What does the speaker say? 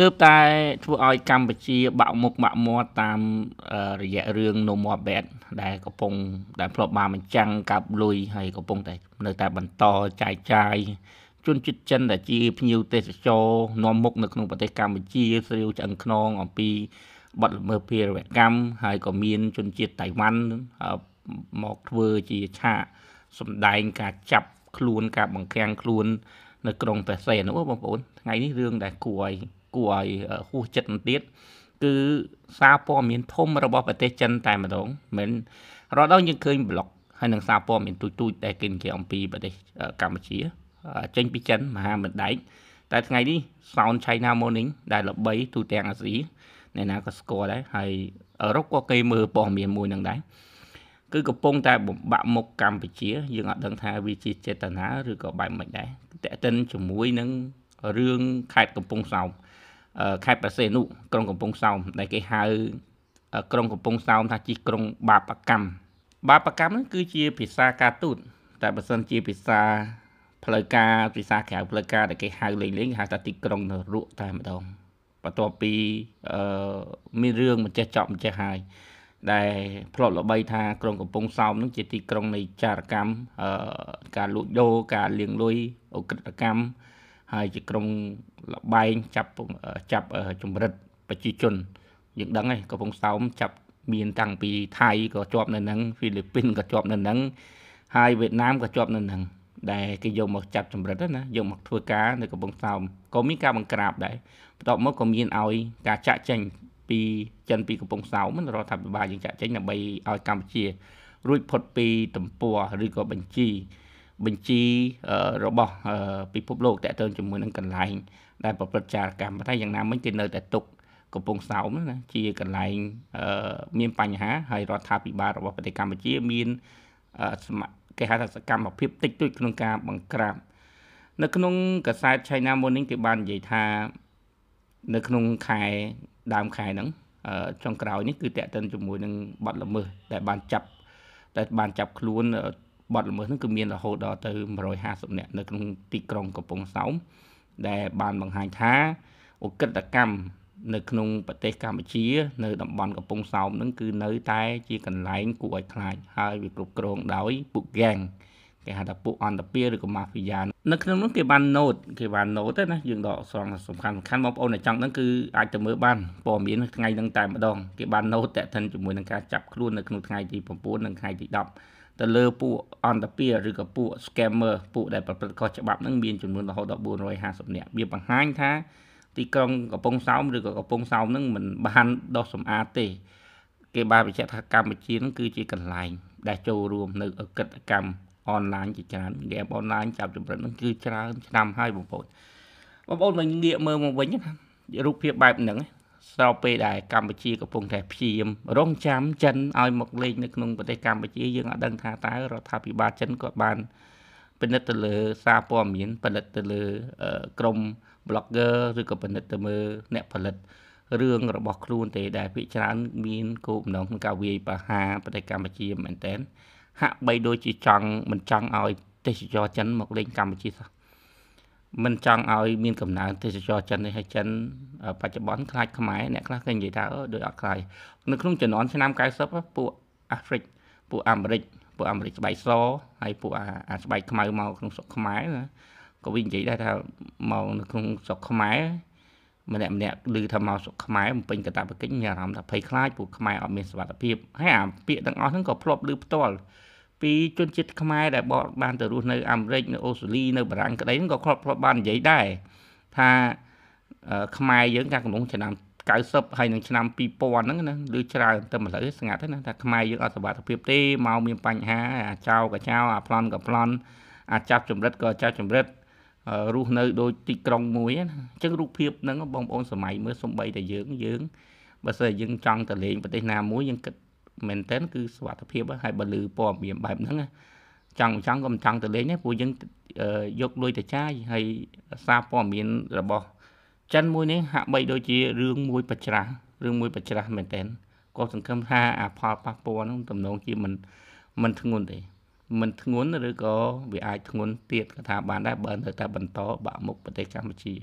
เติบโตช่วยกัมพูชีบ่าวมุกบ่าวมัวตามระยะเรื่องโนมัวเบดได้กระพงได้พลบมามันจังกับลุยให้กระพงแต่เนื้อแต่บรรทอใจใจจนจิตจันแต่จีพยิวเตสโจนอมมุกในขนมปฏิกรรมจีเซียวจังขนมอปีบัดเมื่อเพียรเวกรรมให้กระมีนจนจิตไตมันหมอกเวอร์จีชาสมได้การจับคลูนกับบางแข้งคลูนในกรงแต่เสียนะว่าบางคนไงนี่เรื่องได้กวยกวยคู่จัดมันติดคือซาปอมีนทมระบบประเทศจันแต่มาตรงเหมือนเราต้องยังเคยบล็อกให้หนังซาปอมีนตุยแต่กินเกี่ยวปีประเทศกัมพูชีเจนพิจันมาหาเหมือนได้แต่ไงนี่ซาวน์ไชน่าโมนิ่งได้ระเบิดตุยแต่อาศีในนั้นก็สกอร์ได้ให้รบกวนเกยมือปอมีนมวยหนังได้คือกระพงแต่บ่บะมกกำไปเชียยังอัดดังทายวิจิตเจตนาหรือก็ใบเหมือนได้แต่เต้นจมูกนั้นเรื่องขายกระพงเสาขายประเสนุกรงกระพงเสาในกี่หายกรงกระพงเสาท่าจีกรงบาปกรรมนั้นคือเชียพิซซ่าการ์ตูนแต่ประเสริฐเชียพิซซ่าพลากาพิซซ่าแขกพลากาในกี่หายเลี้ยงหายตัดจีกรงรุ่งแต่ไม่ต้องประตูปีมีเรื่องมันจะเจาะมันจะหายได้พลอตเราใบทากรงกับปงเสาต้องจิตติกรงในจารกรรมการลุยโยการเลี้ยงลุยอุกฤษกรรมให้จิตกรงใบจับจุ่มรัดปัจจุชนอย่างดังไงกับปงเสาจับมีนต่างปีไทยก็จอบนั่นนั่งฟิลิปปินส์ก็จอบนั่นนั่งให้เวียดนามก็จอบนั่นนั่งได้กิโยมักจับจุ่มรัดนะโยมักทัวร์การในกับปงเสาก็มีการบังกราบได้ต่อเมื่อก็มีนเอาการจะเจงปีจันปีกระพงเสามันเราทำบาอย่างจะใช้ในใบออยกัมพูชีรุ่ยพดปีต่ำปัวหรือก็บัญชีระบบปีพบโลกแต่เติมจำนวนนั้นกันหลายได้ประประชาการมาได้อย่างน้ำมันกินเนยแต่ตกกระพงเสามันนะชีกันหลายมีปัญหาให้เราทำปีบาระบบปฏิกรรมบัญชีมีสมัครแก้หาศักกรรมแบบพิบติดด้วยขนมกาบังกรามในขนมกระสายไชน่าโมนิ่งเก็บบานใหญ่ทาในขนมไข่ดามขายนั้นช่องกราวนี้คือแต่ต้นจมูกนึงบัดละมือแต่บานจับครูนบัดละมือนั่นคือมีนละโหดอตัว150เนี่ยในกรงตีกรงกับปงเสาแต่บานบางหางท้าอุกฤษกรรมในกรงประเทศกัมพูชีในตำบลกับปงเสานั่นคือเนื้อไตจีกันไหลกวยคลายหายวิกฤตกรงดอยปุกแกงแกหาตะปุอันตะเปียหรือกับมาฟิยานนักนั้นคือบานโนดนะยืนดอกสองสำคัญมองเอาในจังนั้นคืออาจจะเมื่อบ้านปอมีนไงตั้งแต่มาดองคือบานโนดแต่ทันจมูกนังการจับครุ่นนักนุ่งไงที่ผมปูนังไงที่ดำแต่เลือปูอันตะเปียหรือกับปูสแกมเมอร์ปูได้ประพฤติข้อฉบับนั่งบินจมูกเราดอกบัวรอย50เนี่ยเบี้ยปังหางท้าตีกรงกับปงเสาหรือกับปงเสานั่งเหมือนบ้านดอกสมอาเตคือบานวิชาการบัญชีนั่นคือจีกันไลน์ได้โจรวมในกิจกรรมออนไลน์จิตจันเดียบออนไลน์จับจุดประเด็นคือชนะนำให้บุปผลว่าบุปผลมันเดียเมื่อมองไปนี่นะรูปเพียบแบบหนึ่งเราไปได้กัมพูชีกับพงแถบพีมร้องช้ำจันเอาหมกเล็กนึกนุ่งประเทศกัมพูชียังอ่ะดังท่าตายเราทาพิบาจันก็บานเป็นนัตเลอซาปอมินเป็นนัตเลอกรมบล็อกเกอร์หรือกับเป็นนัตเมอเนปผลิตเรื่องระบบครูนแต่ได้พิจารณามีนกลุ่มน้องกาวีปะฮาประเทศกัมพูชีเหมือนเต้นหากไปโดยจีจังมันจังเอาเตชจอจันหมกเล่นกรรมจีสักมันจังเอามีนกำหนดเตชจอจันให้จันปัจจุบันคลายขมายเนี่ยคลายกันอย่างเท่าโดยอัดคลายนึกนุ่งจะนอนชนะกายซับปูแอฟริกปูอเมริกสบายซ้อให้ปูอาสบายขมายเมาขนมสกขมายก็วิ่งจีได้ถ้าเมาขนมสกขมายมันเนี่ยลือทำเมาสกขมายมันเป็นกระตาบกิ้งยาทำแต่ไพ่คลายปูขมายเอาเมนสวัสดิ์เพียบให้อาเปียตั้งอ้อทั้งกับพลบลือตัวปีจนจิตขมายได้บอกบ้านแต่รู้ในอเมริกในออสเตรเลียในบรังก็ได้ก็ครอบครัวบ้านใหญ่ได้ถ้าขมายเยอะการของหลวงชนะกายซับให้หนึ่งชนะปีปอนนั้นนะหรือชนะแต่มันเลยสง่าท่านนะถ้าขมายเยอะอาสวัสดิ์เพียบเต้เมามีปัญหาเจ้ากับเจ้าพลอนกับพลอนอาจับจมรัดก็เจ้าจมรัดรู้ในโดยติกรงมวยจังรู้เพียบนั้นก็บององสมัยเมื่อสมบัยแต่เยอะบัสยังจังแต่เลี้ยงประเทศนามวยยังเหมือนเต้นคือสวัสดิภาพให้บรรลือปอมเบียบแบบนั้นจังก็จังแต่เลี้ยงเนี่ยผู้ยังยกลุยแต่ช้าให้ซาปอมเบียนระบอจันมวยเนี่ยหาใบโดยจีเรื่องมวยปัจจาระเหมือนเต้นก็สังคมท่าพอปักปอนต้องตำหนงที่มันทงุนเลยมันทงุนหรือก็วิไอทงุนเตียดกระทาบานได้เบิร์นแต่บันโตบะมุกประเทศกัมพูชี